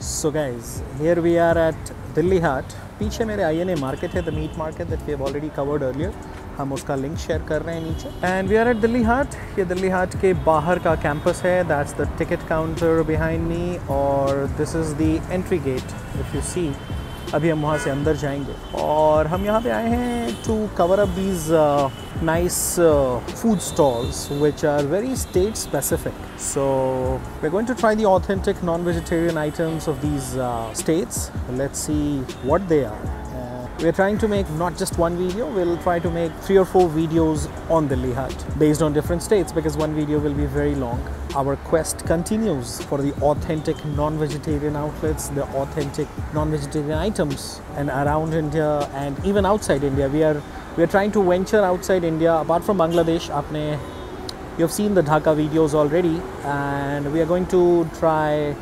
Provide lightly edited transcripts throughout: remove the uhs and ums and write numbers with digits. So guys, here we are at Dilli Haat. पीछे मेरे INA market है, the meat market that we have already covered earlier. हम उसका link share कर रहे हैं नीचे. And we are at Dilli Haat. ये Dilli Haat के बाहर का campus है. That's the ticket counter behind me. और this is the entry gate. If you see, अभी हम वहाँ से अंदर जाएंगे. और हम यहाँ पे आए हैं to cover up these nice food stalls which are very state specific. So we're going to try the authentic non-vegetarian items of these states. Let's see what they are. We're trying to make not just one video, we'll try to make 3 or 4 videos on Dilli Haat based on different states, because one video will be very long. Our quest continues for the authentic non-vegetarian outlets, the authentic non-vegetarian items, and around India and even outside India. We are trying to venture outside India, apart from Bangladesh. You have seen the Dhaka videos already, and we are going to try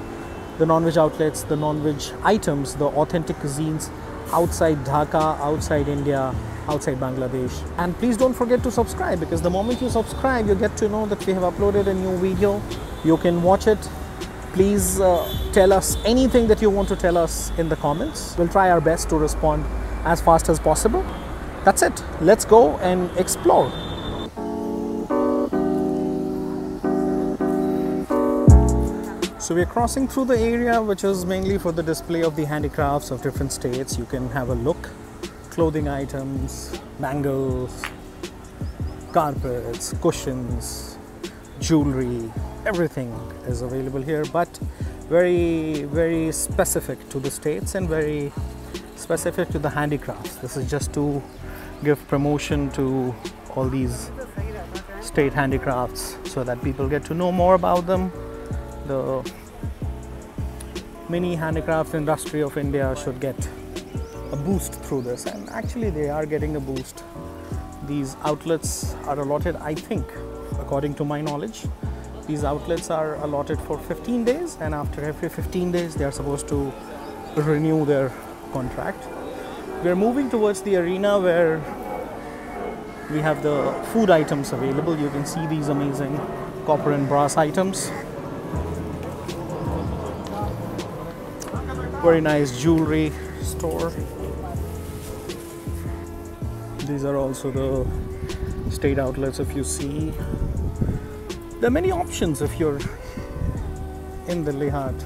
the non-veg outlets, the non-veg items, the authentic cuisines outside Dhaka, outside India, outside Bangladesh. And please don't forget to subscribe, because the moment you subscribe, you get to know that we have uploaded a new video. You can watch it. Please tell us anything that you want to tell us in the comments. We'll try our best to respond as fast as possible. That's it. Let's go and explore. So we are crossing through the area which is mainly for the display of the handicrafts of different states. You can have a look. Clothing items, bangles, carpets, cushions, jewelry, everything is available here, but very, very specific to the states and very specific to the handicrafts. This is just to give promotion to all these state handicrafts so that people get to know more about them. The mini handicraft industry of India should get a boost through this, and actually they are getting a boost. These outlets are allotted, I think, according to my knowledge, these outlets are allotted for 15 days, and after every 15 days they are supposed to renew their contract. We are moving towards the arena where we have the food items available. You can see these amazing copper and brass items, very nice jewelry store. These are also the state outlets. If you see, there are many options if you're in Dilli Haat.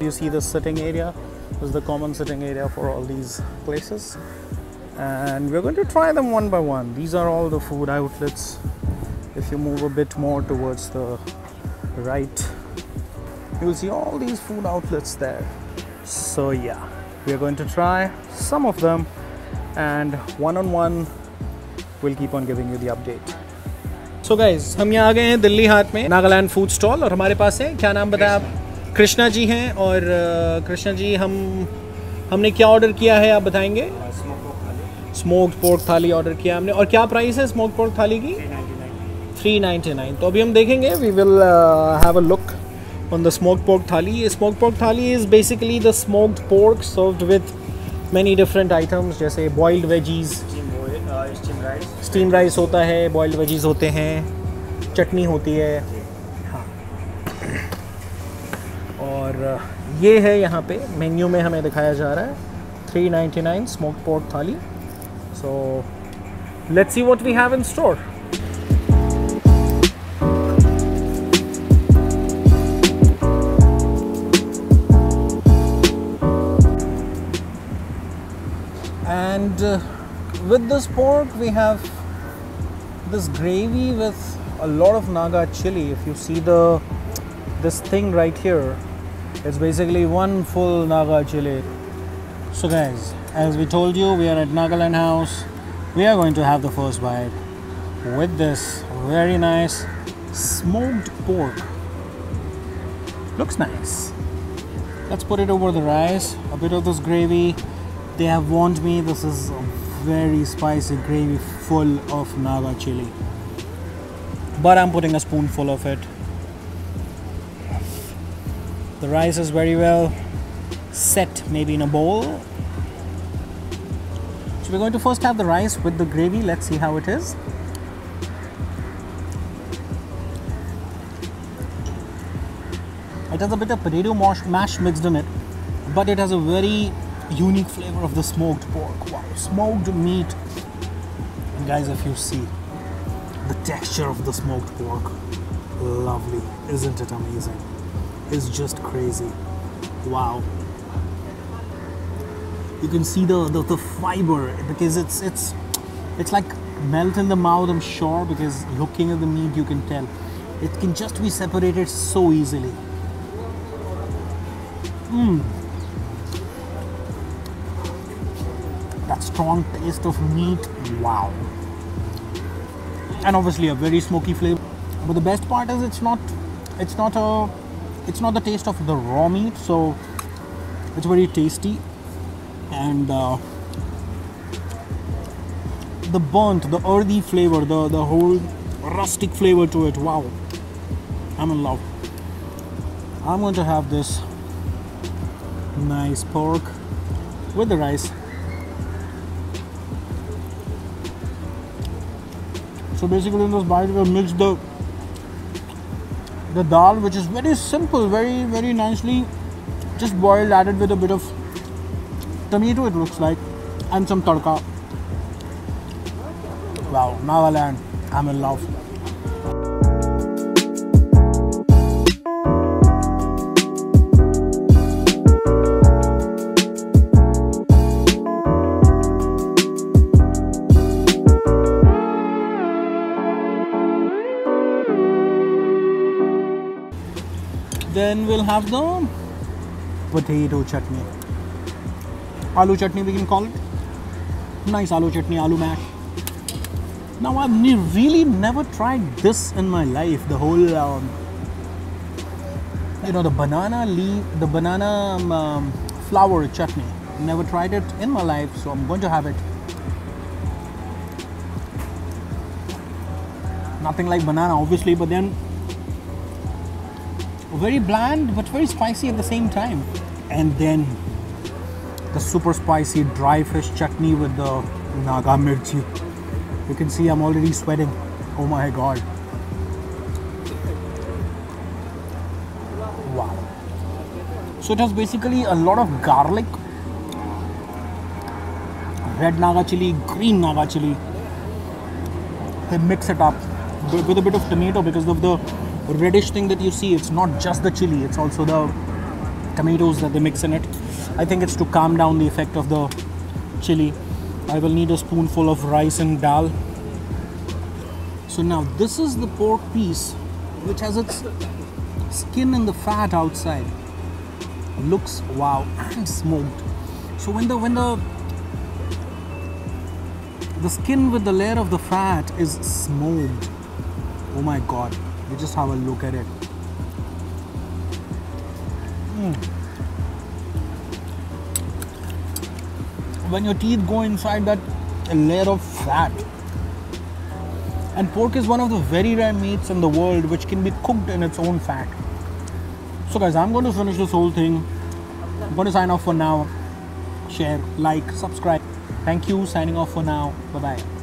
You see the sitting area. This is the common sitting area for all these places, and we're going to try them one by one. These are all the food outlets. If you move a bit more towards the right, you will see all these food outlets there. So yeah, we're going to try some of them, and one-on-one we'll keep on giving you the update. So guys, हम यहाँ आ गए हैं दिल्ली हाट में Nagaland food stall, और हमारे पास है, क्या नाम बताया आप? कृष्णा जी हैं. और कृष्णा जी, हमने क्या ऑर्डर किया है आप बताएंगे? स्मोक्ड पोर्क थाली ऑर्डर किया हमने. और क्या प्राइस है स्मोक्ड पोर्क थाली की? 399. तो अभी हम देखेंगे. We will have a look on the smoked pork thali. Smoked pork thali is basically the smoked pork served with many different items, जैसे बॉइल्ड वेजीज, स्टीम राइस होता है, बॉइल्ड वेजीज होते हैं, चटनी होती है. और ये है यहाँ पे मेन्यू में हमें दिखाया जा रहा है 399 smoked pork thali. So let's see what we have in store. And with this pork we have this gravy with a lot of Naga chili. If you see this thing right here, it's basically one full Naga Chilly. So guys, as we told you, we are at Nagaland house. We are going to have the first bite with this very nice smoked pork. Looks nice. Let's put it over the rice, a bit of this gravy. They have warned me, this is a very spicy gravy full of Naga Chilly, but I'm putting a spoonful of it. The rice is very well set, maybe in a bowl. So we're going to first have the rice with the gravy. Let's see how it is. It has a bit of potato mash mixed in it, but it has a very unique flavor of the smoked pork. Wow, smoked meat. And guys, if you see the texture of the smoked pork, lovely. Isn't it amazing? It's just crazy. Wow. You can see the fiber, because it's like melt in the mouth, I'm sure, because looking at the meat you can tell. It can just be separated so easily. That strong taste of meat, wow. And obviously a very smoky flavor. But the best part is it's not the taste of the raw meat, so it's very tasty. And the burnt, the earthy flavor, the whole rustic flavor to it, wow. I'm in love. I'm going to have this nice pork with the rice. So basically in this bite we mix the dal, which is very simple, very nicely just boiled, added with a bit of tomato, it looks like, and some tadka. Wow, Nagaland, I'm in love. Then we'll have the potato chutney. Aloo chutney we can call it. Nice aloo chutney, aloo mash. Now I've really never tried this in my life, the whole the banana leaf, the banana flower chutney. Never tried it in my life, so I'm going to have it. Nothing like banana obviously, but then very bland but very spicy at the same time. And then the super spicy dry fish chutney with the Naga mirchi. You can see I'm already sweating. Oh my god. Wow. So it has basically a lot of garlic. Red Naga chili, green Naga chili. They mix it up with a bit of tomato, because of the reddish thing that you see. It's not just the chili, it's also the tomatoes that they mix in it. I think it's to calm down the effect of the chili. I will need a spoonful of rice and dal. So now this is the pork piece, which has its skin and the fat outside. Looks wow, and smoked. So when the skin with the layer of the fat is smoked, oh my god, you just have a look at it. When your teeth go inside that layer of fat. And pork is one of the very rare meats in the world which can be cooked in its own fat. So guys, I'm going to finish this whole thing. I'm going to sign off for now. Share, like, subscribe. Thank you. Signing off for now. Bye-bye.